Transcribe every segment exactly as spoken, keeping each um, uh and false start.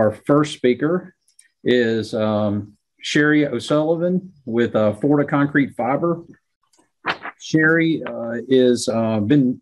Our first speaker is um, Sherry Sullivan with uh, FORTA Concrete Fiber. Sherry uh, is uh, been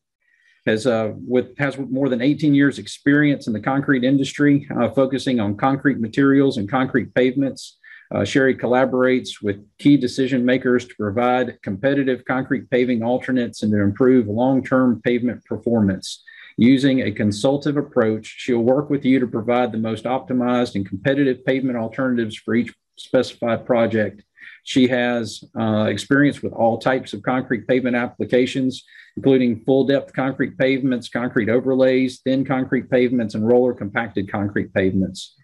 has uh, with has more than eighteen years experience in the concrete industry, uh, focusing on concrete materials and concrete pavements. Uh, Sherry collaborates with key decision makers to provide competitive concrete paving alternates and to improve long-term pavement performance. Using a consultative approach, she'll work with you to provide the most optimized and competitive pavement alternatives for each specified project. She has uh, experience with all types of concrete pavement applications, including full-depth concrete pavements, concrete overlays, thin concrete pavements, and roller-compacted concrete pavements.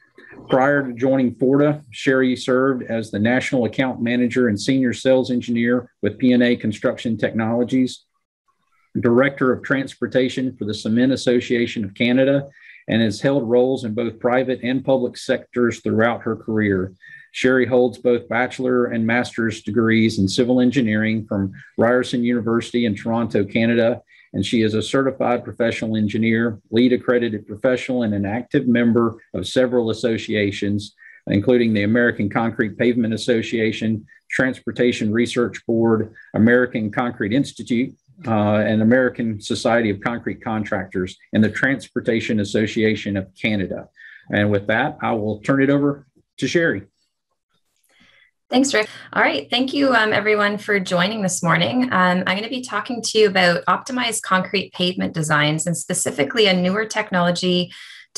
Prior to joining FORTA, Sherry served as the National Account Manager and Senior Sales Engineer with P A Construction Technologies, Director of Transportation for the Cement Association of Canada, and has held roles in both private and public sectors throughout her career. Sherry holds both bachelor and master's degrees in civil engineering from Ryerson University in Toronto, Canada, and she is a certified professional engineer, lead accredited professional, and an active member of several associations, including the American Concrete Pavement Association, Transportation Research Board, American Concrete Institute, Uh, and American Society of Concrete Contractors, and the Transportation Association of Canada. And with that, I will turn it over to Sherry. Thanks, Rick. All right. Thank you, um, everyone, for joining this morning. Um, I'm going to be talking to you about optimized concrete pavement designs, and specifically a newer technology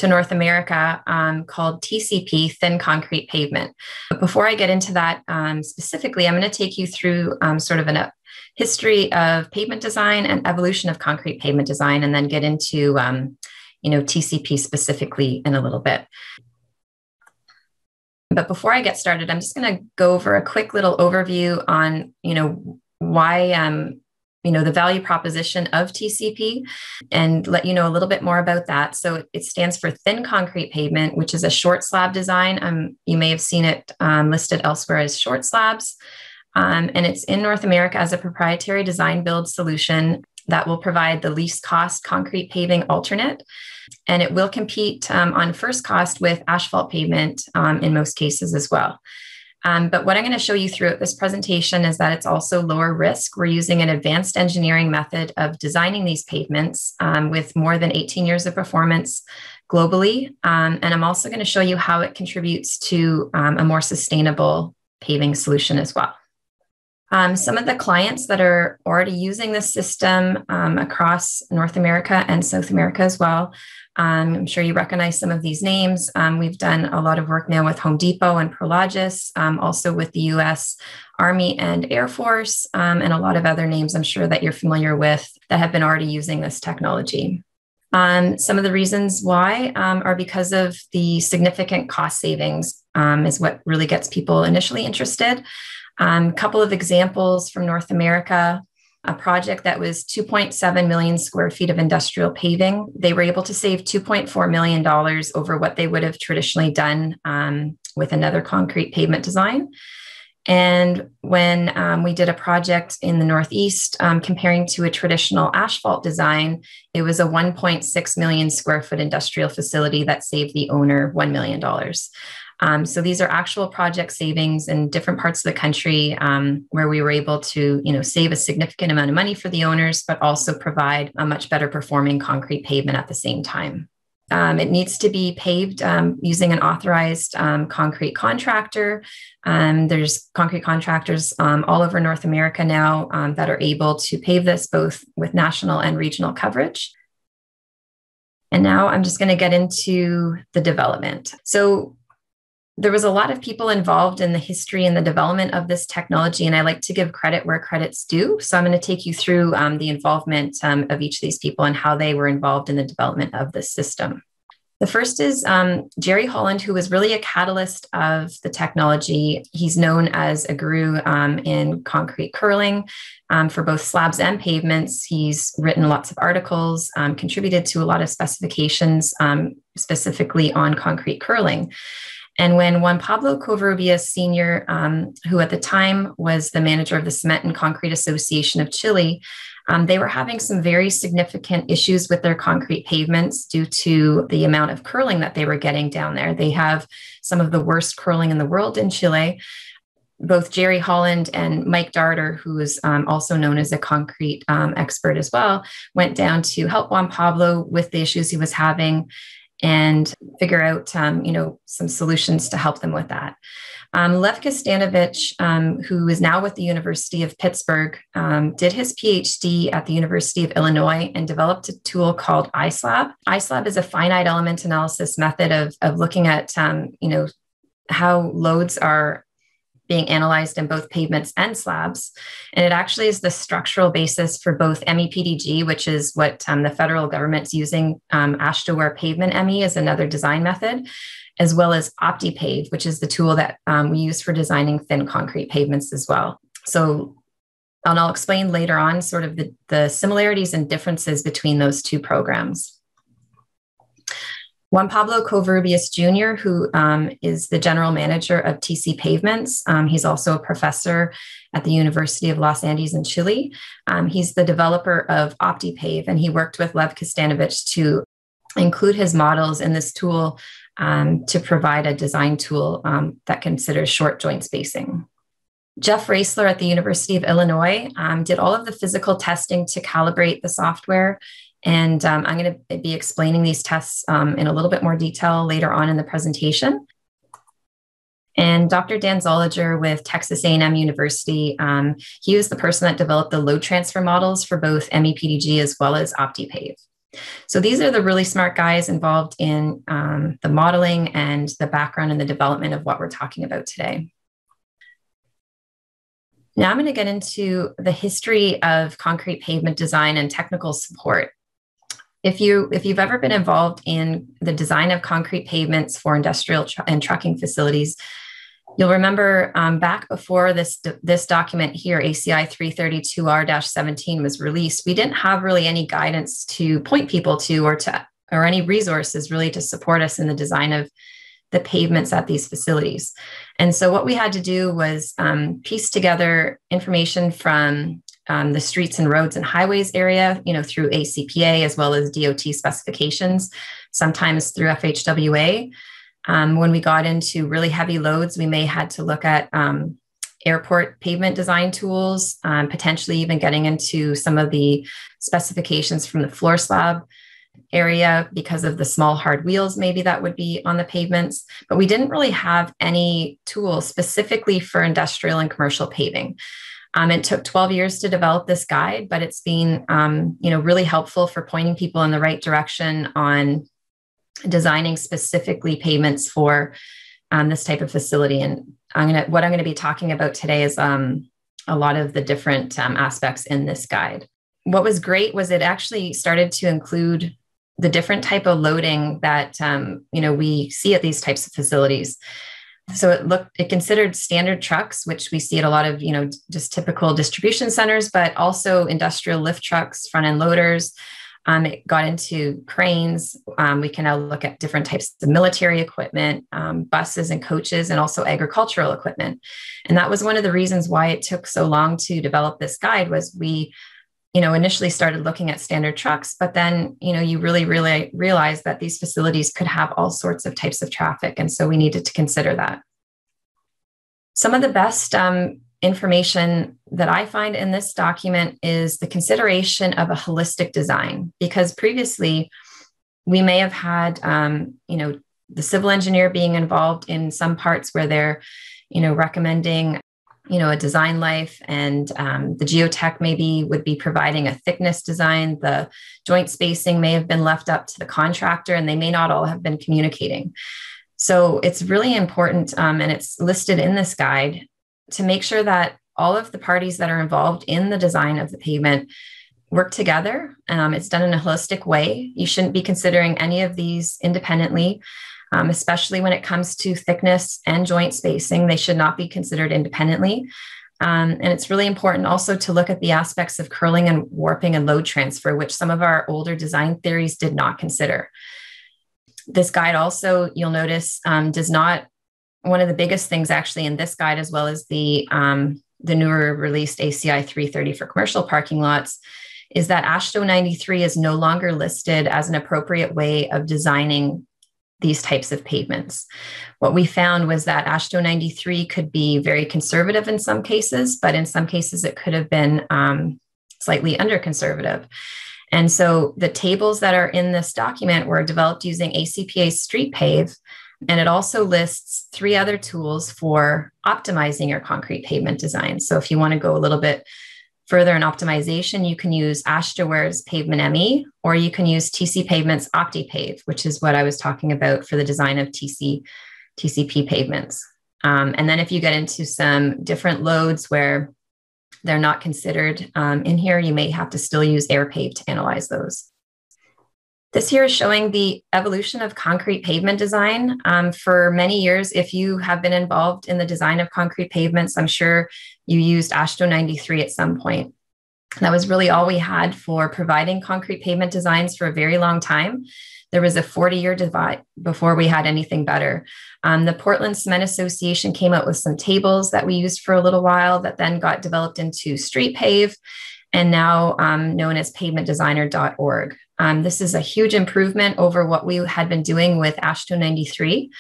to North America um, called T C P, thin concrete pavement. But before I get into that um, specifically, I'm going to take you through um, sort of an up history of pavement design and evolution of concrete pavement design, and then get into um, you know, T C P specifically in a little bit. But before I get started, I'm just going to go over a quick little overview on, you know, why um, you know, the value proposition of T C P, and let you know a little bit more about that. So it stands for thin concrete pavement, which is a short slab design. Um, you may have seen it um, listed elsewhere as short slabs. Um, and it's in North America as a proprietary design build solution that will provide the least cost concrete paving alternate. And it will compete um, on first cost with asphalt pavement um, in most cases as well. Um, but what I'm going to show you throughout this presentation is that it's also lower risk. We're using an advanced engineering method of designing these pavements um, with more than eighteen years of performance globally. Um, and I'm also going to show you how it contributes to um, a more sustainable paving solution as well. Um, some of the clients that are already using this system um, across North America and South America as well, um, I'm sure you recognize some of these names. Um, we've done a lot of work now with Home Depot and Prologis, um, also with the U S Army and Air Force, um, and a lot of other names I'm sure that you're familiar with that have been already using this technology. Um, some of the reasons why um, are because of the significant cost savings um, is what really gets people initially interested. A um, couple of examples from North America, a project that was two point seven million square feet of industrial paving. They were able to save two point four million dollars over what they would have traditionally done um, with another concrete pavement design. And when um, we did a project in the Northeast, um, comparing to a traditional asphalt design, it was a one point six million square foot industrial facility that saved the owner one million dollars. Um, so these are actual project savings in different parts of the country um, where we were able to, you know, save a significant amount of money for the owners, but also provide a much better performing concrete pavement at the same time. Um, it needs to be paved um, using an authorized um, concrete contractor. Um, there's concrete contractors um, all over North America now um, that are able to pave this, both with national and regional coverage. And now I'm just going to get into the development. So there was a lot of people involved in the history and the development of this technology, and I like to give credit where credit's due. So I'm going to take you through um, the involvement um, of each of these people and how they were involved in the development of this system. The first is um, Jerry Holland, who was really a catalyst of the technology. He's known as a guru um, in concrete curling um, for both slabs and pavements. He's written lots of articles, um, contributed to a lot of specifications um, specifically on concrete curling. And when Juan Pablo Covarrubias Senior, um, who at the time was the manager of the Cement and Concrete Association of Chile, um, they were having some very significant issues with their concrete pavements due to the amount of curling that they were getting down there. They have some of the worst curling in the world in Chile. Both Jerry Holland and Mike Darter, who is um, also known as a concrete um, expert as well, went down to help Juan Pablo with the issues he was having and figure out, um, you know, some solutions to help them with that. Um, Lev Kostanovich, um, who is now with the University of Pittsburgh, um, did his PhD at the University of Illinois and developed a tool called iSLab. iSLab is a finite element analysis method of, of looking at, um, you know, how loads are being analyzed in both pavements and slabs. And it actually is the structural basis for both M E P D G, which is what um, the federal government's using. Um, AASHTOWare Pavement M E is another design method, as well as OptiPave, which is the tool that um, we use for designing thin concrete pavements as well. So, and I'll explain later on sort of the, the similarities and differences between those two programs. Juan Pablo Covarrubias Junior, who um, is the general manager of T C Pavements. Um, he's also a professor at the University of Los Andes in Chile. Um, he's the developer of OptiPave, and he worked with Lev Kostanovich to include his models in this tool um, to provide a design tool um, that considers short joint spacing. Jeff Raisler at the University of Illinois um, did all of the physical testing to calibrate the software. And um, I'm going to be explaining these tests um, in a little bit more detail later on in the presentation. And Doctor Dan Zollinger with Texas A and M University, um, he was the person that developed the load transfer models for both M E P D G as well as OptiPave. So these are the really smart guys involved in um, the modeling and the background and the development of what we're talking about today. Now I'm going to get into the history of concrete pavement design and technical support. If, you, if you've ever been involved in the design of concrete pavements for industrial tr and trucking facilities, you'll remember um, back before this, this document here, A C I three thirty-two R seventeen was released, we didn't have really any guidance to point people to or, to, or any resources really to support us in the design of the pavements at these facilities. And so what we had to do was um, piece together information from Um, the streets and roads and highways area, you know, through A C P A as well as D O T specifications, sometimes through F H W A. Um, when we got into really heavy loads, we may had to look at um, airport pavement design tools, um, potentially even getting into some of the specifications from the floor slab area because of the small hard wheels maybe that would be on the pavements. But we didn't really have any tools specifically for industrial and commercial paving. Um, it took twelve years to develop this guide, but it's been, um, you know, really helpful for pointing people in the right direction on designing specifically pavements for um, this type of facility. And I'm gonna, what I'm going to be talking about today is um, a lot of the different um, aspects in this guide. What was great was it actually started to include the different type of loading that um, you know we see at these types of facilities. So it looked, it considered standard trucks, which we see at a lot of, you know, just typical distribution centers, but also industrial lift trucks, front end loaders. Um, it got into cranes. Um, we can now look at different types of military equipment, um, buses and coaches, and also agricultural equipment. And that was one of the reasons why it took so long to develop this guide was we, you know, initially started looking at standard trucks, but then, you know, you really, really realize that these facilities could have all sorts of types of traffic. And so we needed to consider that. Some of the best um, information that I find in this document is the consideration of a holistic design, because previously we may have had, um, you know, the civil engineer being involved in some parts where they're, you know, recommending you know, a design life, and um, the geotech maybe would be providing a thickness design. The joint spacing may have been left up to the contractor, and they may not all have been communicating. So it's really important, um, and it's listed in this guide, to make sure that all of the parties that are involved in the design of the pavement work together. Um, it's done in a holistic way. You shouldn't be considering any of these independently. Um, especially when it comes to thickness and joint spacing, they should not be considered independently. Um, and it's really important also to look at the aspects of curling and warping and load transfer, which some of our older design theories did not consider. This guide also, you'll notice, um, does not one of the biggest things actually in this guide, as well as the, um, the newer released A C I three thirty for commercial parking lots, is that AASHTO ninety-three is no longer listed as an appropriate way of designing these types of pavements. What we found was that AASHTO ninety-three could be very conservative in some cases, but in some cases it could have been um, slightly under conservative. And so the tables that are in this document were developed using A C P A's StreetPave, and it also lists three other tools for optimizing your concrete pavement design. So if you want to go a little bit further in optimization, you can use AASHTOWare's Pavement M E, or you can use T C Pavement's OptiPave, which is what I was talking about for the design of T C, T C P pavements. Um, and then if you get into some different loads where they're not considered um, in here, you may have to still use AirPave to analyze those. This here is showing the evolution of concrete pavement design. Um, for many years, if you have been involved in the design of concrete pavements, I'm sure you used AASHTO ninety-three at some point. That was really all we had for providing concrete pavement designs for a very long time. There was a forty-year divide before we had anything better. Um, the Portland Cement Association came out with some tables that we used for a little while that then got developed into StreetPave, and now um, known as pavement designer dot org. Um, this is a huge improvement over what we had been doing with AASHTO ninety-three,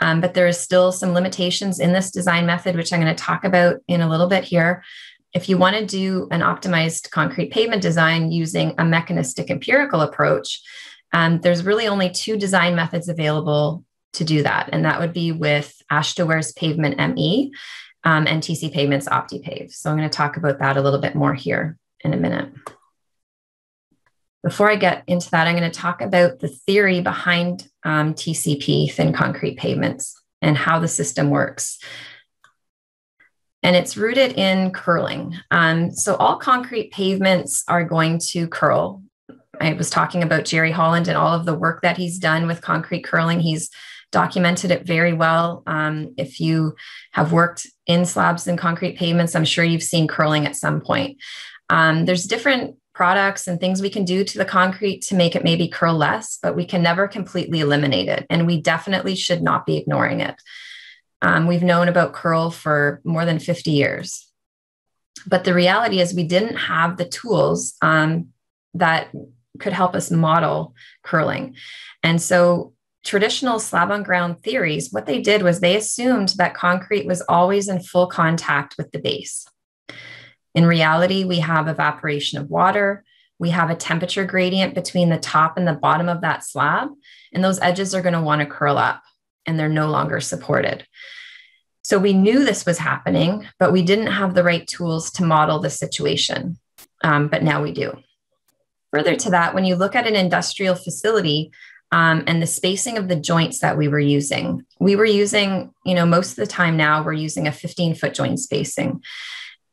um, but there is still some limitations in this design method, which I'm going to talk about in a little bit here. If you want to do an optimized concrete pavement design using a mechanistic empirical approach, um, there's really only two design methods available to do that, and that would be with AASHTOWare's Pavement M E um, and T C Pavement's OptiPave. So I'm going to talk about that a little bit more here in a minute. Before I get into that, I'm going to talk about the theory behind um, T C P, thin concrete pavements, and how the system works. And it's rooted in curling. Um, so all concrete pavements are going to curl. I was talking about Jerry Holland and all of the work that he's done with concrete curling. He's documented it very well. Um, if you have worked in slabs and concrete pavements, I'm sure you've seen curling at some point. Um, there's different products and things we can do to the concrete to make it maybe curl less, but we can never completely eliminate it. And we definitely should not be ignoring it. Um, we've known about curl for more than fifty years. But the reality is we didn't have the tools um, that could help us model curling. And so traditional slab on ground theories, what they did was they assumed that concrete was always in full contact with the base. In reality, we have evaporation of water. We have a temperature gradient between the top and the bottom of that slab, and those edges are going to want to curl up, and they're no longer supported. So we knew this was happening, but we didn't have the right tools to model the situation. Um, but now we do. Further to that, when you look at an industrial facility um, and the spacing of the joints that we were using, we were using, you know, most of the time now we're using a fifteen foot joint spacing.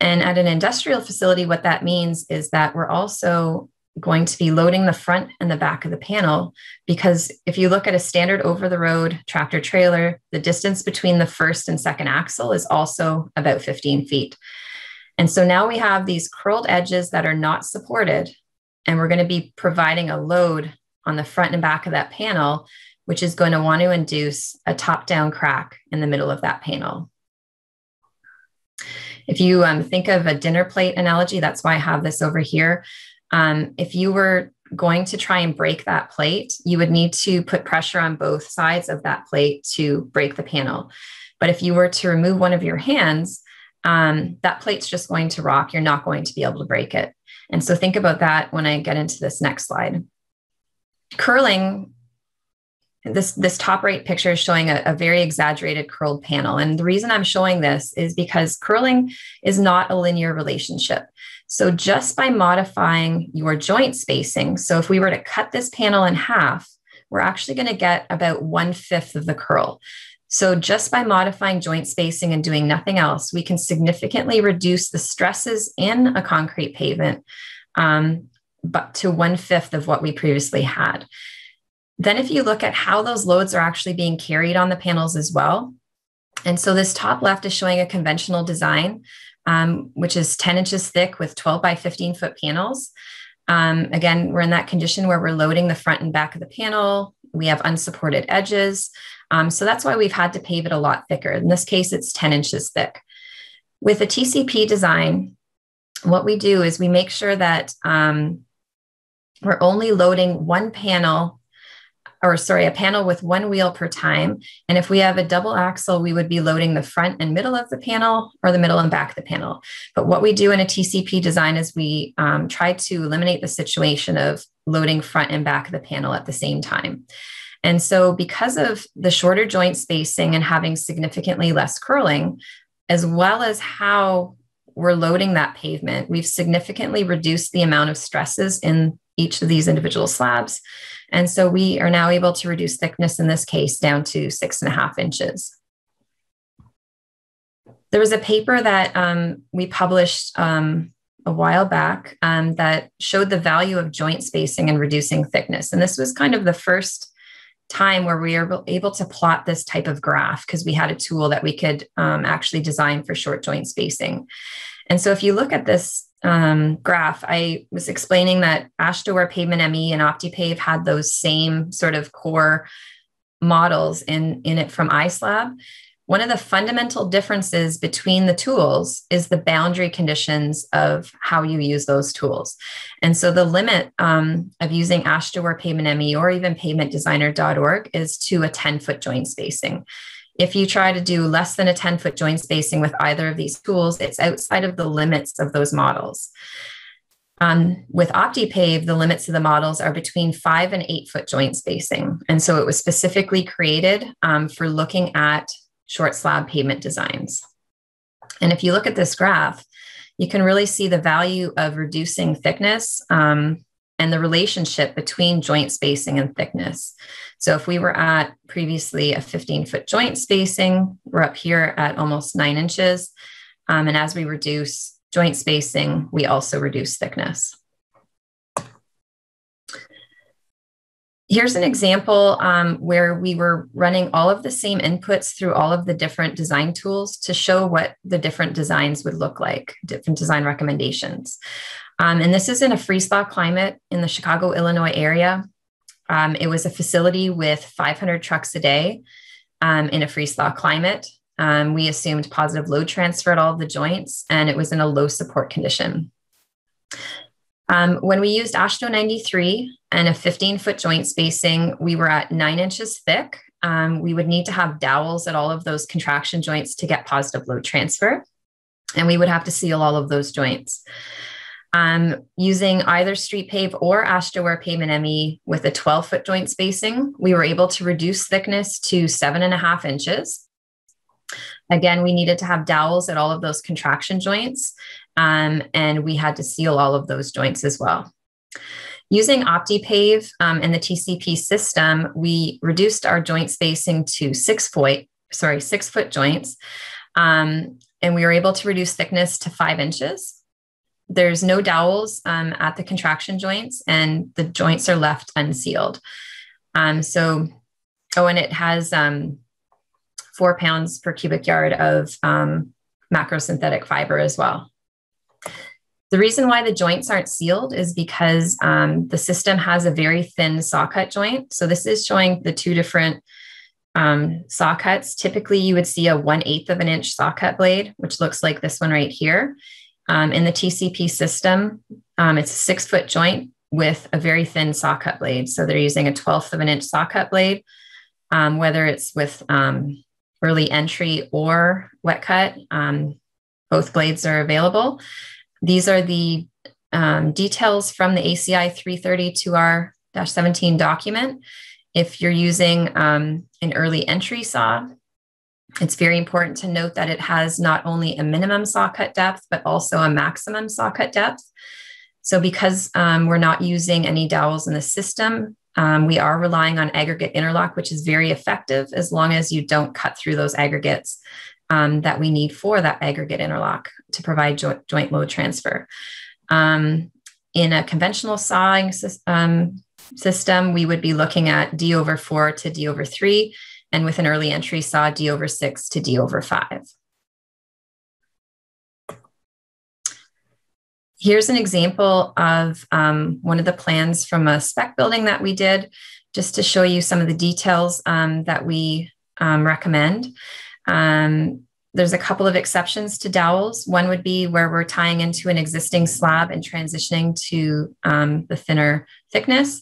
And at an industrial facility, what that means is that we're also going to be loading the front and the back of the panel, because if you look at a standard over-the-road tractor trailer, the distance between the first and second axle is also about fifteen feet. And so now we have these curled edges that are not supported, and we're going to be providing a load on the front and back of that panel, which is going to want to induce a top-down crack in the middle of that panel. If you um, think of a dinner plate analogy, that's why I have this over here. Um, if you were going to try and break that plate, you would need to put pressure on both sides of that plate to break the panel. But if you were to remove one of your hands, um, that plate's just going to rock. You're not going to be able to break it. And so think about that when I get into this next slide. Curling, this, this top right picture is showing a, a very exaggerated curled panel. And the reason I'm showing this is because curling is not a linear relationship. So just by modifying your joint spacing, so if we were to cut this panel in half, we're actually going to get about one fifth of the curl. So just by modifying joint spacing and doing nothing else, we can significantly reduce the stresses in a concrete pavement, um, but to one fifth of what we previously had. Then if you look at how those loads are actually being carried on the panels as well. And so this top left is showing a conventional design, Um, which is ten inches thick with twelve by fifteen foot panels. Um, again, we're in that condition where we're loading the front and back of the panel. We have unsupported edges. Um, so that's why we've had to pave it a lot thicker. In this case, it's ten inches thick. With a T C P design, what we do is we make sure that um, we're only loading one panel, or sorry, a panel with one wheel per time. And if we have a double axle, we would be loading the front and middle of the panel or the middle and back of the panel. But what we do in a T C P design is we um, try to eliminate the situation of loading front and back of the panel at the same time. And so because of the shorter joint spacing and having significantly less curling, as well as how we're loading that pavement, we've significantly reduced the amount of stresses in each of these individual slabs. And so we are now able to reduce thickness in this case down to six and a half inches. There was a paper that um, we published um, a while back um, that showed the value of joint spacing and reducing thickness. And this was kind of the first time where we were able to plot this type of graph because we had a tool that we could um, actually design for short joint spacing. And so if you look at this um, graph, I was explaining that AASHTOWare, Pavement ME, and OptiPave had those same sort of core models in, in it from iSLab. One of the fundamental differences between the tools is the boundary conditions of how you use those tools. And so the limit um, of using AASHTOWare, Pavement ME, or even pavement designer dot org is to a ten foot joint spacing. If you try to do less than a ten foot joint spacing with either of these tools, it's outside of the limits of those models. Um, with OptiPave, the limits of the models are between five and eight foot joint spacing. And so it was specifically created um, for looking at short slab pavement designs. And if you look at this graph, you can really see the value of reducing thickness um, and the relationship between joint spacing and thickness. So if we were at previously a fifteen foot joint spacing, we're up here at almost nine inches. Um, and as we reduce joint spacing, we also reduce thickness. Here's an example um, where we were running all of the same inputs through all of the different design tools to show what the different designs would look like, different design recommendations. Um, and this is in a freeze-thaw climate in the Chicago, Illinois area. Um, it was a facility with five hundred trucks a day um, in a freeze-thaw climate. Um, we assumed positive load transfer at all of the joints, and it was in a low support condition. Um, when we used AASHTO ninety-three and a fifteen foot joint spacing, we were at nine inches thick. Um, we would need to have dowels at all of those contraction joints to get positive load transfer. And we would have to seal all of those joints. Um, using either StreetPave or AASHTOWare Pavement ME with a twelve foot joint spacing, we were able to reduce thickness to seven and a half inches. Again, we needed to have dowels at all of those contraction joints. Um, and we had to seal all of those joints as well. Using OptiPave um, and the T C P system, we reduced our joint spacing to six foot, sorry, six foot joints, um, and we were able to reduce thickness to five inches. There's no dowels um, at the contraction joints, and the joints are left unsealed. Um, so, oh, and it has um, four pounds per cubic yard of um, macrosynthetic fiber as well. The reason why the joints aren't sealed is because um, the system has a very thin saw cut joint. So this is showing the two different um, saw cuts. Typically, you would see a one eighth of an inch saw cut blade, which looks like this one right here. Um, in the T C P system, um, it's a six foot joint with a very thin saw cut blade. So they're using a twelfth of an inch saw cut blade, um, whether it's with um, early entry or wet cut. Um, both blades are available. These are the um, details from the A C I three thirty-two R dash seventeen document. If you're using um, an early entry saw, it's very important to note that it has not only a minimum saw cut depth, but also a maximum saw cut depth. So because um, we're not using any dowels in the system, um, we are relying on aggregate interlock, which is very effective as long as you don't cut through those aggregates Um, that we need for that aggregate interlock to provide joint, joint load transfer. Um, in a conventional sawing um, system, we would be looking at D over four to D over three, and with an early entry saw, D over six to D over five. Here's an example of um, one of the plans from a spec building that we did just to show you some of the details um, that we um, recommend. Um, there's a couple of exceptions to dowels. One would be where we're tying into an existing slab and transitioning to um, the thinner thickness.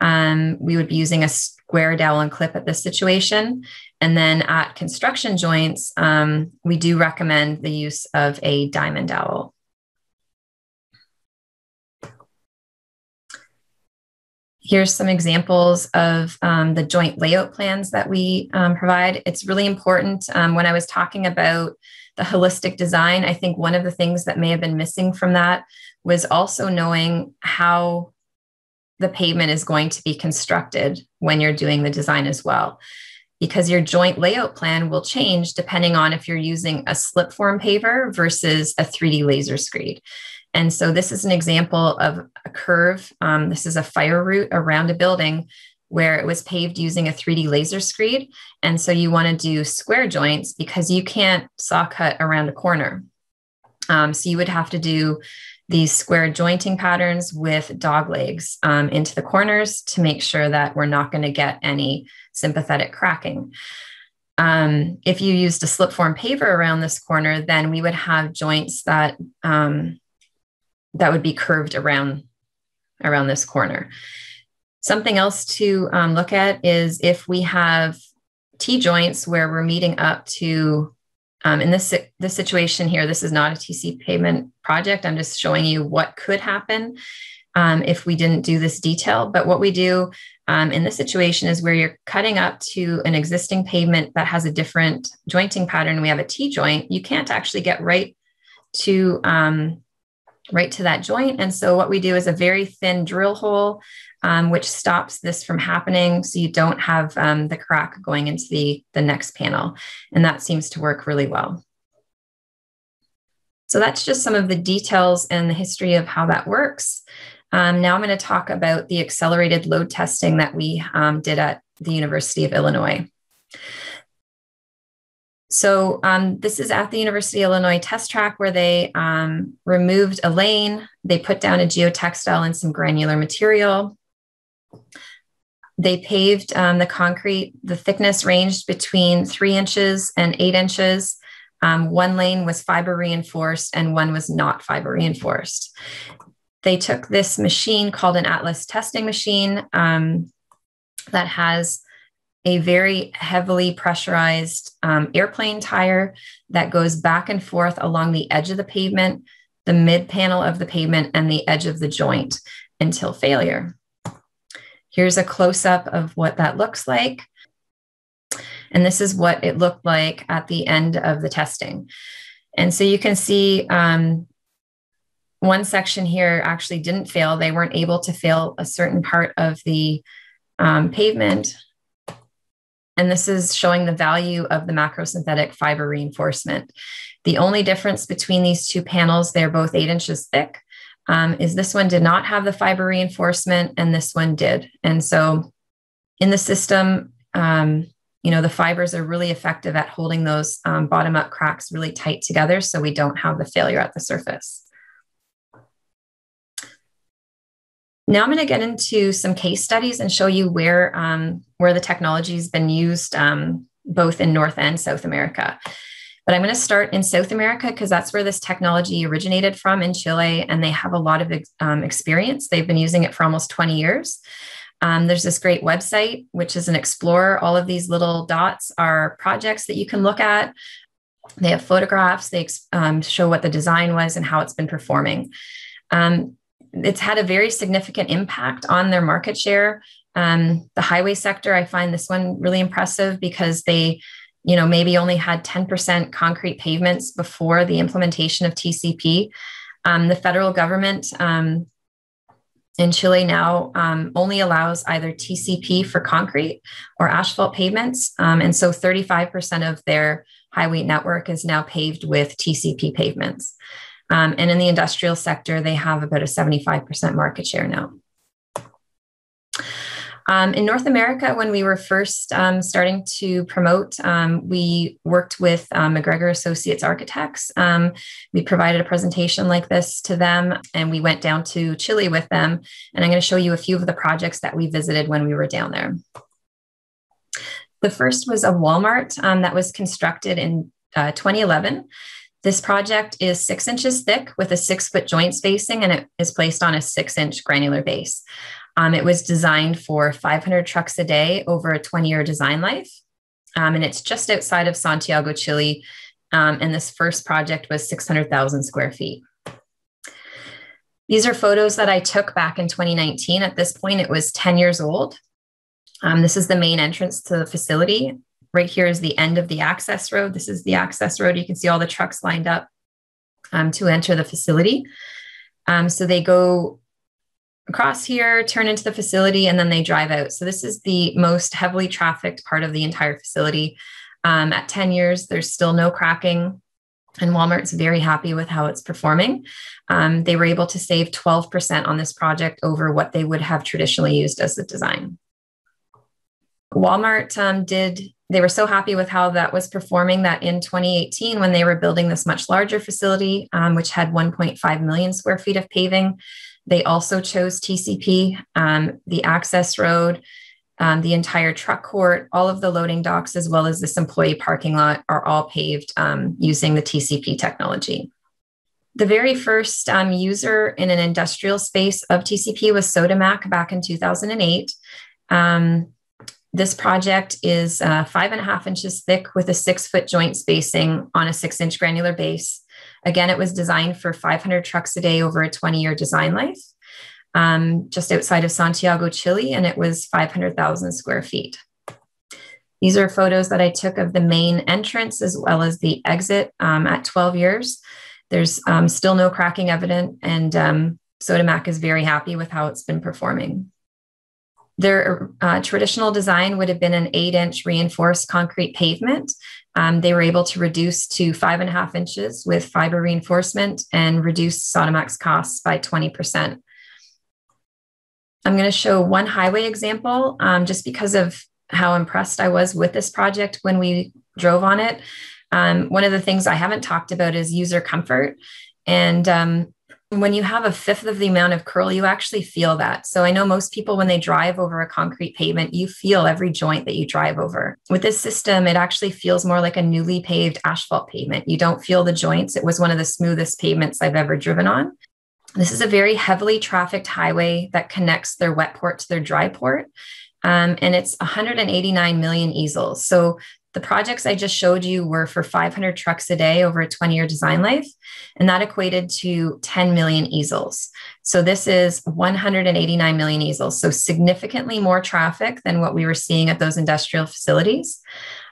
Um, we would be using a square dowel and clip at this situation. And then at construction joints, um, we do recommend the use of a diamond dowel. Here's some examples of um, the joint layout plans that we um, provide. It's really important. Um, when I was talking about the holistic design, I think one of the things that may have been missing from that was also knowing how the pavement is going to be constructed when you're doing the design as well, because your joint layout plan will change depending on if you're using a slip form paver versus a three D laser screed. And so this is an example of a curve. Um, this is a fire route around a building where it was paved using a three D laser screed. And so you wanna do square joints because you can't saw cut around a corner. Um, so you would have to do these square jointing patterns with dog legs um, into the corners to make sure that we're not gonna get any sympathetic cracking. Um, if you used a slip form paver around this corner, then we would have joints that, um, that would be curved around, around this corner. Something else to um, look at is if we have T-joints where we're meeting up to, um, in this, this situation here, this is not a T C P pavement project. I'm just showing you what could happen um, if we didn't do this detail. But what we do um, in this situation is where you're cutting up to an existing pavement that has a different jointing pattern. We have a T-joint. You can't actually get right to... Um, right to that joint. And so what we do is a very thin drill hole, um, which stops this from happening. So you don't have um, the crack going into the, the next panel. And that seems to work really well. So that's just some of the details and the history of how that works. Um, now I'm going to talk about the accelerated load testing that we um, did at the University of Illinois. So um, this is at the University of Illinois test track where they um, removed a lane. They put down a geotextile and some granular material. They paved um, the concrete. The thickness ranged between three inches and eight inches. Um, one lane was fiber reinforced and one was not fiber reinforced. They took this machine called an Atlas testing machine um, that has a very heavily pressurized um, airplane tire that goes back and forth along the edge of the pavement, the mid panel of the pavement, and the edge of the joint until failure. Here's a close-up of what that looks like. And this is what it looked like at the end of the testing. And so you can see um, one section here actually didn't fail. They weren't able to fail a certain part of the um, pavement. And this is showing the value of the macrosynthetic fiber reinforcement. The only difference between these two panels, they're both eight inches thick, um, is this one did not have the fiber reinforcement and this one did. And so in the system, um, you know, the fibers are really effective at holding those um, bottom-up cracks really tight together so we don't have the failure at the surface. Now I'm going to get into some case studies and show you where, um, where the technology has been used um, both in North and South America. But I'm going to start in South America because that's where this technology originated from, in Chile, and they have a lot of um, experience. They've been using it for almost twenty years. Um, there's this great website, which is an explorer. All of these little dots are projects that you can look at. They have photographs. They um, show what the design was and how it's been performing. Um, It's had a very significant impact on their market share. Um, the highway sector, I find this one really impressive because they, you know, maybe only had ten percent concrete pavements before the implementation of T C P. Um, the federal government um, in Chile now um, only allows either T C P for concrete or asphalt pavements. Um, and so thirty-five percent of their highway network is now paved with T C P pavements. Um, and in the industrial sector, they have about a seventy-five percent market share now. Um, in North America, when we were first um, starting to promote, um, we worked with um, McGregor Associates Architects. Um, we provided a presentation like this to them, and we went down to Chile with them. And I'm going to show you a few of the projects that we visited when we were down there. The first was a Walmart um, that was constructed in uh, twenty eleven. This project is six inches thick with a six foot joint spacing, and it is placed on a six inch granular base. Um, it was designed for five hundred trucks a day over a twenty year design life. Um, and it's just outside of Santiago, Chile. Um, and this first project was six hundred thousand square feet. These are photos that I took back in twenty nineteen. At this point, it was ten years old. Um, this is the main entrance to the facility. Right here is the end of the access road. This is the access road. You can see all the trucks lined up um, to enter the facility. Um, so they go across here, turn into the facility, and then they drive out. So this is the most heavily trafficked part of the entire facility. Um, at ten years, there's still no cracking, and Walmart's very happy with how it's performing. Um, they were able to save twelve percent on this project over what they would have traditionally used as the design. Walmart um, did, they were so happy with how that was performing that in twenty eighteen, when they were building this much larger facility, um, which had one point five million square feet of paving, they also chose T C P, um, the access road, um, the entire truck court, all of the loading docks, as well as this employee parking lot are all paved um, using the T C P technology. The very first um, user in an industrial space of T C P was Sodimac back in two thousand eight. Um, This project is uh, five and a half inches thick with a six foot joint spacing on a six inch granular base. Again, it was designed for five hundred trucks a day over a twenty year design life, um, just outside of Santiago, Chile, and it was five hundred thousand square feet. These are photos that I took of the main entrance as well as the exit um, at twelve years. There's um, still no cracking evident, and um, Sodimac is very happy with how it's been performing. Their uh, traditional design would have been an eight inch reinforced concrete pavement. Um, they were able to reduce to five and a half inches with fiber reinforcement and reduce Sodimac's costs by twenty percent. I'm going to show one highway example um, just because of how impressed I was with this project when we drove on it. Um, one of the things I haven't talked about is user comfort. And um, when you have a fifth of the amount of curl, you actually feel that. So I know most people, when they drive over a concrete pavement, you feel every joint that you drive over. With this system, it actually feels more like a newly paved asphalt pavement. You don't feel the joints. It was one of the smoothest pavements I've ever driven on. This is a very heavily trafficked highway that connects their wet port to their dry port. Um, and it's one hundred eighty-nine million easels. So the projects I just showed you were for five hundred trucks a day over a twenty year design life, and that equated to ten million easels. So this is one hundred eighty-nine million easels, so significantly more traffic than what we were seeing at those industrial facilities,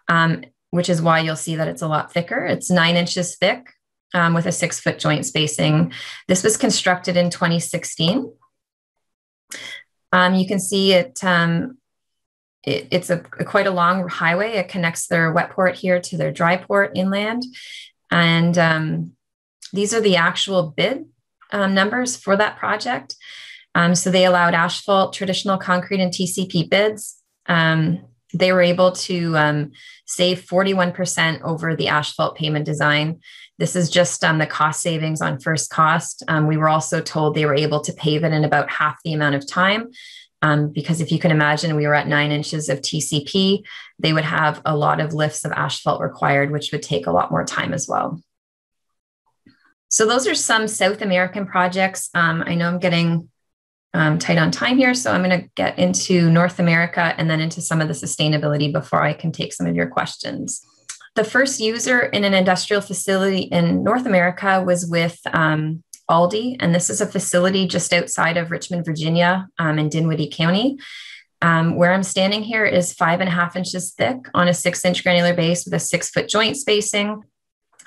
um, which is why you'll see that it's a lot thicker. It's nine inches thick um, with a six foot joint spacing. This was constructed in twenty sixteen. Um, you can see it... Um, It's a, a quite a long highway. It connects their wet port here to their dry port inland. And um, these are the actual bid um, numbers for that project. Um, so they allowed asphalt, traditional concrete, and T C P bids. Um, they were able to um, save forty-one percent over the asphalt pavement design. This is just um, the cost savings on first cost. Um, we were also told they were able to pave it in about half the amount of time. Um, because if you can imagine, we were at nine inches of T C P, they would have a lot of lifts of asphalt required, which would take a lot more time as well. So those are some South American projects. Um, I know I'm getting um, tight on time here, so I'm going to get into North America and then into some of the sustainability before I can take some of your questions. The first user in an industrial facility in North America was with um, Aldi, and this is a facility just outside of Richmond, Virginia, um, in Dinwiddie County. Um, where I'm standing here is five and a half inches thick on a six inch granular base with a six foot joint spacing.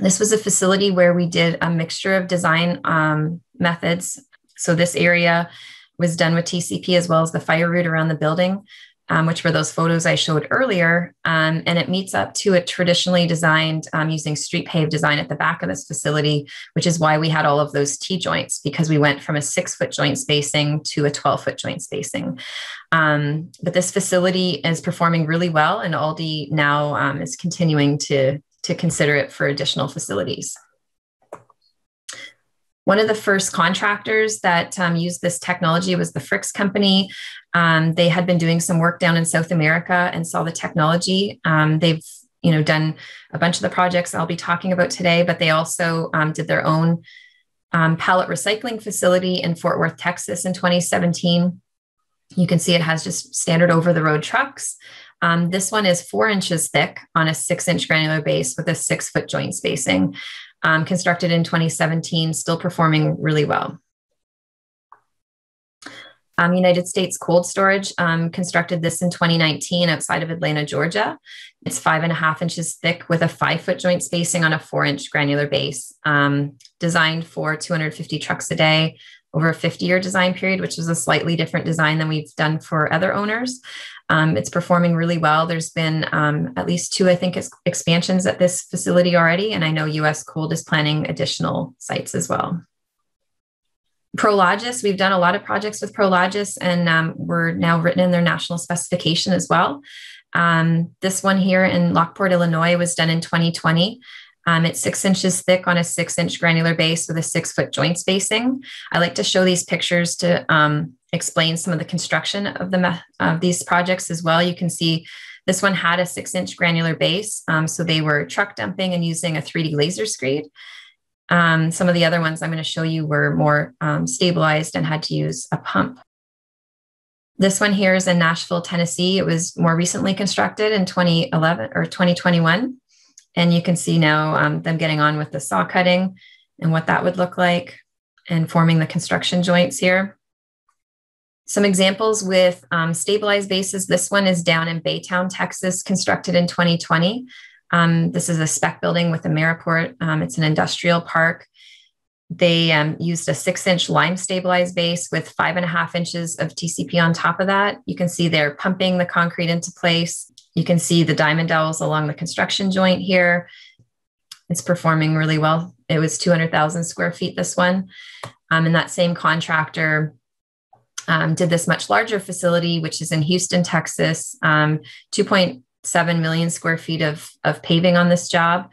This was a facility where we did a mixture of design um, methods. So this area was done with T C P as well as the fire route around the building. um, which were those photos I showed earlier. Um, and it meets up to a traditionally designed um, using StreetPave design at the back of this facility, which is why we had all of those T-joints, because we went from a six foot joint spacing to a twelve foot joint spacing. Um, but this facility is performing really well, and Aldi now um, is continuing to, to consider it for additional facilities. One of the first contractors that um, used this technology was the Fricks Company. Um, they had been doing some work down in South America and saw the technology. Um, they've you know, done a bunch of the projects I'll be talking about today, but they also um, did their own um, pallet recycling facility in Fort Worth, Texas in twenty seventeen. You can see it has just standard over-the-road trucks. Um, this one is four inches thick on a six-inch granular base with a six-foot joint spacing. Um, constructed in twenty seventeen, still performing really well. Um, United States Cold Storage um, constructed this in twenty nineteen outside of Atlanta, Georgia. It's five and a half inches thick with a five foot joint spacing on a four inch granular base, um, designed for two hundred fifty trucks a day over a fifty year design period, which is a slightly different design than we've done for other owners. Um, it's performing really well. There's been um, at least two, I think, expansions at this facility already. And I know U S Cold is planning additional sites as well. Prologis, we've done a lot of projects with Prologis, and um, we're now written in their national specification as well. Um, this one here in Lockport, Illinois was done in twenty twenty. Um, it's six inches thick on a six inch granular base with a six foot joint spacing. I like to show these pictures to um, explain some of the construction of, the, of these projects as well. You can see this one had a six inch granular base. Um, so they were truck dumping and using a three D laser screed. Um, some of the other ones I'm going to show you were more um, stabilized and had to use a pump. This one here is in Nashville, Tennessee. It was more recently constructed in twenty eleven or twenty twenty-one. And you can see now um, them getting on with the saw cutting and what that would look like and forming the construction joints here. Some examples with um, stabilized bases. This one is down in Baytown, Texas, constructed in twenty twenty. Um, this is a spec building with AmeriPort. Um, it's an industrial park. They um, used a six inch lime stabilized base with five and a half inches of T C P on top of that. You can see they're pumping the concrete into place. You can see the diamond dowels along the construction joint here. It's performing really well. It was two hundred thousand square feet, this one. Um, and that same contractor um, did this much larger facility, which is in Houston, Texas, um, two point seven million square feet of, of paving on this job.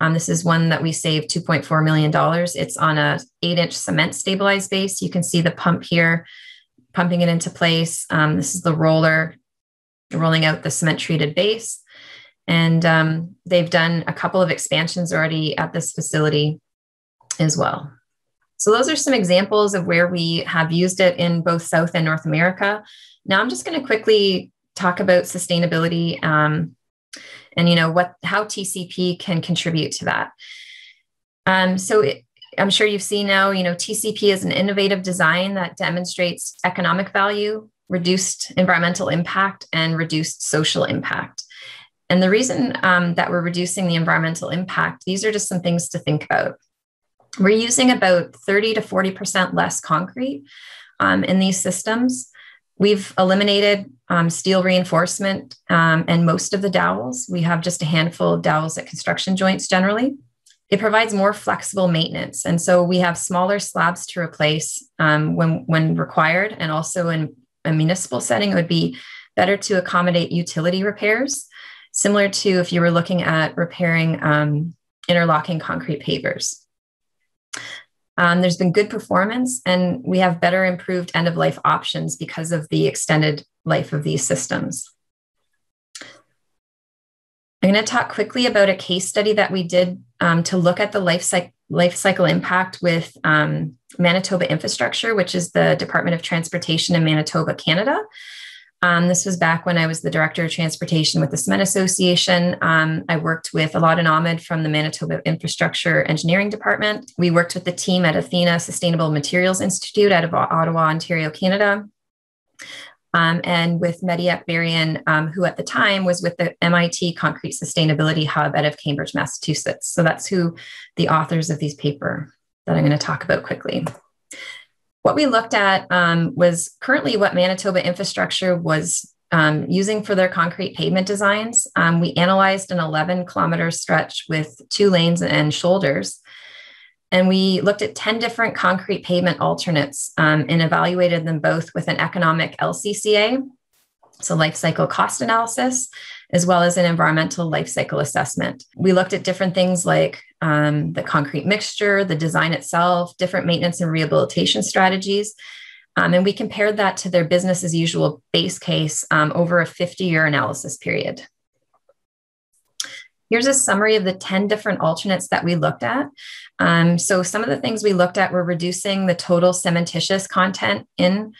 Um, this is one that we saved two point four million dollars. It's on a eight inch cement stabilized base. You can see the pump here, pumping it into place. Um, this is the roller rolling out the cement treated base. And um, they've done a couple of expansions already at this facility as well. So those are some examples of where we have used it in both South and North America. Now I'm just going to quickly talk about sustainability um, and you know what how T C P can contribute to that. Um, so it, I'm sure you've seen now, you know, T C P is an innovative design that demonstrates economic value, reduced environmental impact, and reduced social impact. And the reason um, that we're reducing the environmental impact, these are just some things to think about. We're using about thirty to forty percent less concrete um, in these systems. We've eliminated um, steel reinforcement um, and most of the dowels. We have just a handful of dowels at construction joints generally. It provides more flexible maintenance. And so we have smaller slabs to replace um, when, when required, and also in a municipal setting, it would be better to accommodate utility repairs, similar to if you were looking at repairing um, interlocking concrete pavers. Um, there's been good performance, and we have better improved end-of-life options because of the extended life of these systems. I'm going to talk quickly about a case study that we did um, to look at the life cycle life cycle impact with um, Manitoba Infrastructure, which is the Department of Transportation in Manitoba, Canada. Um, this was back when I was the Director of Transportation with the Cement Association. Um, I worked with Aladdin Ahmed from the Manitoba Infrastructure Engineering Department. We worked with the team at Athena Sustainable Materials Institute out of Ottawa, Ontario, Canada, um, and with Mediep Barian, um, who at the time was with the M I T Concrete Sustainability Hub out of Cambridge, Massachusetts. So that's who the authors of these paper that I'm going to talk about quickly. What we looked at um, was currently what Manitoba Infrastructure was um, using for their concrete pavement designs. Um, we analyzed an eleven kilometer stretch with two lanes and shoulders. And we looked at ten different concrete pavement alternates um, and evaluated them both with an economic L C C A, so life cycle cost analysis, as well as an environmental life cycle assessment. We looked at different things like um, the concrete mixture, the design itself, different maintenance and rehabilitation strategies. Um, and we compared that to their business as usual base case um, over a fifty year analysis period. Here's a summary of the ten different alternates that we looked at. Um, so some of the things we looked at were reducing the total cementitious content in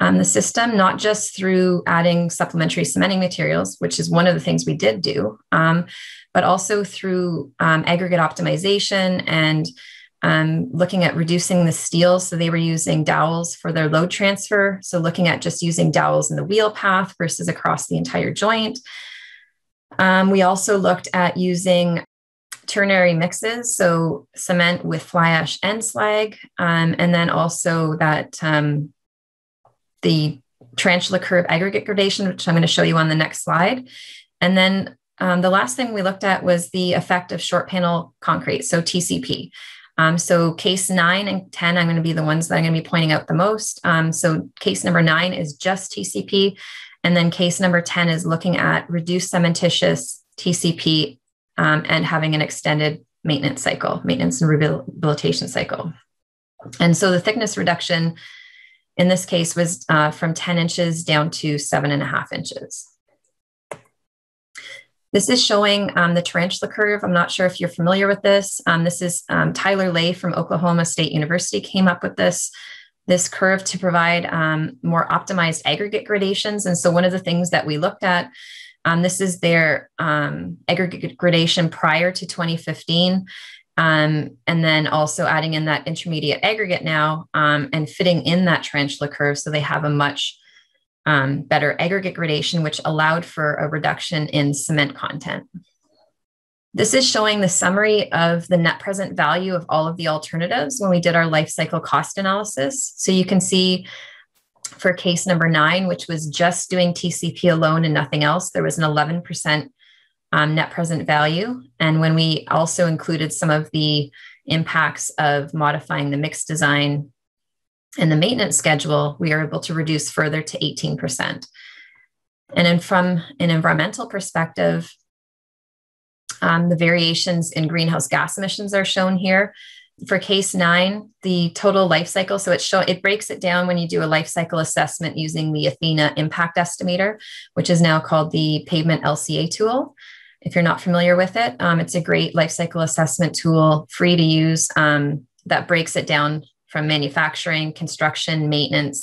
um, the system, not just through adding supplementary cementing materials, which is one of the things we did do, um, but also through um, aggregate optimization and um, looking at reducing the steel. So they were using dowels for their load transfer. So looking at just using dowels in the wheel path versus across the entire joint. Um, we also looked at using ternary mixes, so cement with fly ash and slag, um, and then also that um, the tarantula curve aggregate gradation, which I'm going to show you on the next slide. And then um, the last thing we looked at was the effect of short panel concrete, so T C P. Um, so case nine and ten, I'm going to be the ones that I'm going to be pointing out the most. Um, so case number nine is just T C P. And then case number ten is looking at reduced cementitious T C P um, and having an extended maintenance cycle, maintenance and rehabilitation cycle. And so the thickness reduction in this case was uh, from ten inches down to seven and a half inches. This is showing um, the tarantula curve. I'm not sure if you're familiar with this. Um, this is um, Tyler Lay from Oklahoma State University came up with this. This curve to provide um, more optimized aggregate gradations. And so one of the things that we looked at, um, this is their um, aggregate gradation prior to twenty fifteen. Um, and then also adding in that intermediate aggregate now um, and fitting in that tarantula curve. So they have a much um, better aggregate gradation, which allowed for a reduction in cement content. This is showing the summary of the net present value of all of the alternatives when we did our life cycle cost analysis. So you can see for case number nine, which was just doing T C P alone and nothing else, there was an eleven percent um, net present value. And when we also included some of the impacts of modifying the mixed design and the maintenance schedule, we are able to reduce further to eighteen percent. And then from an environmental perspective, Um, the variations in greenhouse gas emissions are shown here. For case nine, the total life cycle, so it, show, it breaks it down when you do a life cycle assessment using the Athena impact estimator, which is now called the pavement L C A tool. If you're not familiar with it, um, it's a great life cycle assessment tool, free to use, um, that breaks it down from manufacturing, construction, maintenance,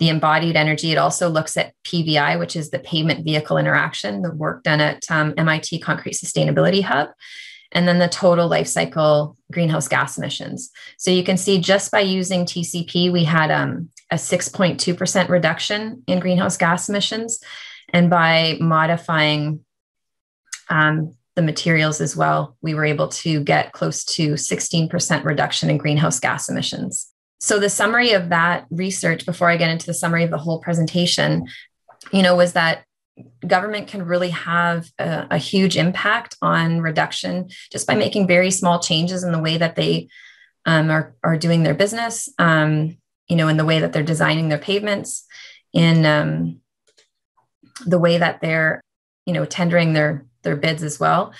the embodied energy. It also looks at P V I, which is the pavement vehicle interaction, the work done at um, M I T Concrete Sustainability Hub, and then the total life cycle greenhouse gas emissions. So you can see just by using T C P, we had um, a six point two percent reduction in greenhouse gas emissions. And by modifying um, the materials as well, we were able to get close to sixteen percent reduction in greenhouse gas emissions. So the summary of that research, before I get into the summary of the whole presentation, you know, was that government can really have a, a huge impact on reduction just by making very small changes in the way that they um, are, are doing their business, um, you know, in the way that they're designing their pavements, in um, the way that they're, you know, tendering their their bids as well.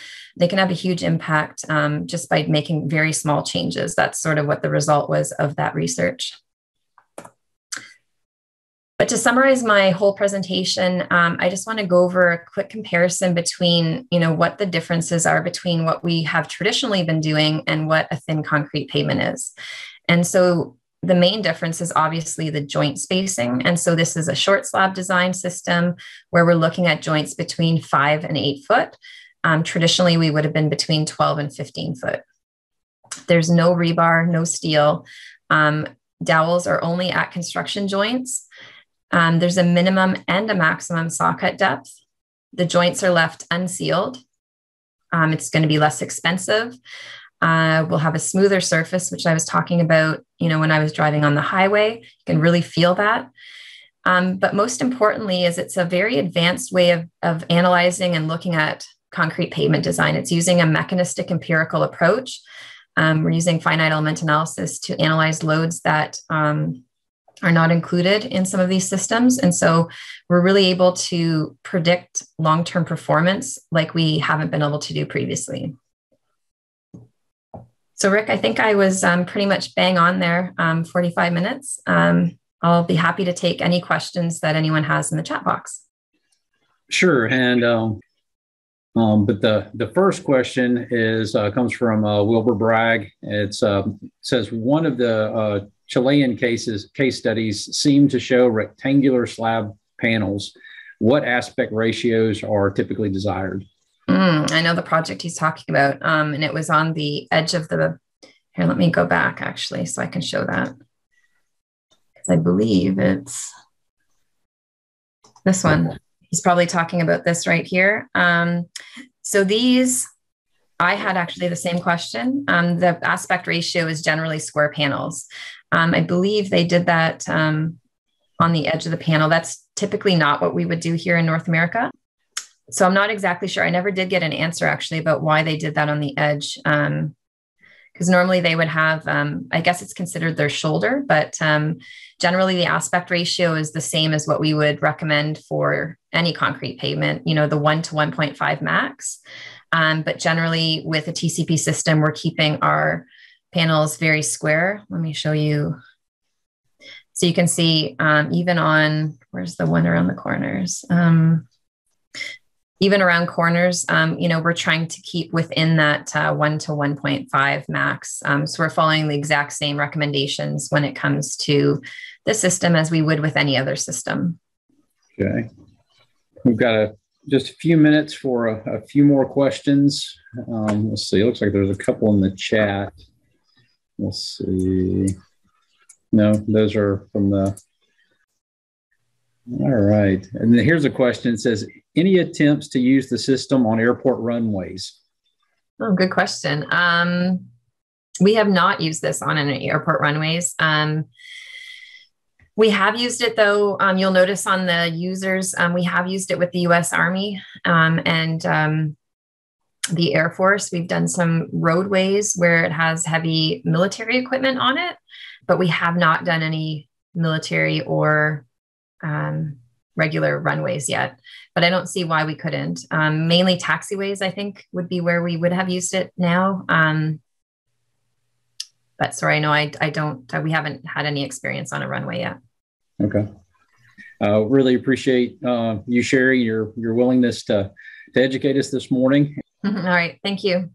They can have a huge impact um, just by making very small changes. That's sort of what the result was of that research. But to summarize my whole presentation, um, I just want to go over a quick comparison between, you know, what the differences are between what we have traditionally been doing and what a thin concrete pavement is. And so the main difference is obviously the joint spacing. And so this is a short slab design system where we're looking at joints between five and eight foot. Um, traditionally, we would have been between twelve and fifteen foot. There's no rebar, no steel. Um, dowels are only at construction joints. Um, there's a minimum and a maximum saw cut depth. The joints are left unsealed. Um, it's going to be less expensive. Uh, we'll have a smoother surface, which I was talking about, you know, when I was driving on the highway. You can really feel that. Um, but most importantly is it's a very advanced way of, of analyzing and looking at concrete pavement design. It's using a mechanistic empirical approach. Um, we're using finite element analysis to analyze loads that um, are not included in some of these systems. And so we're really able to predict long-term performance like we haven't been able to do previously. So Rick, I think I was um, pretty much bang on there, um, forty-five minutes. Um, I'll be happy to take any questions that anyone has in the chat box. Sure, and um, um, but the the first question is uh, comes from uh, Wilbur Bragg. It's uh, says one of the uh, Chilean cases case studies seem to show rectangular slab panels. What aspect ratios are typically desired? Mm, I know the project he's talking about, um, and it was on the edge of the. Here, let me go back actually, so I can show that. I believe it's this one. He's probably talking about this right here. Um, so these, I had actually the same question. Um, the aspect ratio is generally square panels. Um, I believe they did that um, on the edge of the panel. That's typically not what we would do here in North America. So I'm not exactly sure. I never did get an answer actually about why they did that on the edge. Um, Because normally they would have, um, I guess it's considered their shoulder, but um, generally the aspect ratio is the same as what we would recommend for any concrete pavement, you know, the one to one point five max. Um, but generally with a T C P system, we're keeping our panels very square. Let me show you. So you can see um, even on, where's the one around the corners? Um, Even around corners, um, you know, we're trying to keep within that uh, one to one point five max. Um, so we're following the exact same recommendations when it comes to this system as we would with any other system. Okay. We've got a, just a few minutes for a, a few more questions. Um, let's see. It looks like there's a couple in the chat. Let's see. No, those are from the... All right. And then here's a question. It says, any attempts to use the system on airport runways? Oh, good question. Um, we have not used this on any airport runways. Um, we have used it, though. Um, you'll notice on the users, um, we have used it with the U S Army um, and um, the Air Force. We've done some roadways where it has heavy military equipment on it, but we have not done any military or um, regular runways yet, but I don't see why we couldn't. Um, mainly taxiways, I think, would be where we would have used it now. Um, but sorry, no, I, I don't, uh, we haven't had any experience on a runway yet. Okay. Uh, really appreciate uh, you, Sherry, your, your willingness to, to educate us this morning. All right. Thank you.